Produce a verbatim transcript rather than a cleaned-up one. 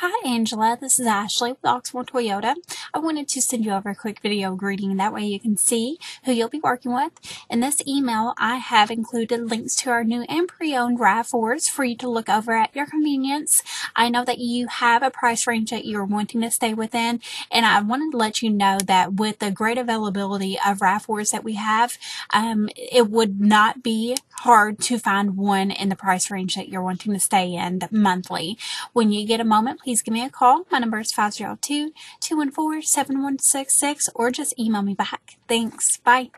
Hi Angela, this is Ashley with Oxmoor Toyota. I wanted to send you over a quick video greeting, that way you can see who you'll be working with. In this email, I have included links to our new and pre-owned R A V fours for you to look over at your convenience. I know that you have a price range that you're wanting to stay within, and I wanted to let you know that with the great availability of R A V fours that we have, um, it would not be hard to find one in the price range that you're wanting to stay in monthly. When you get a moment, please give me a call. My number is five zero two, two one four, seven one six six, or just email me back. Thanks. Bye.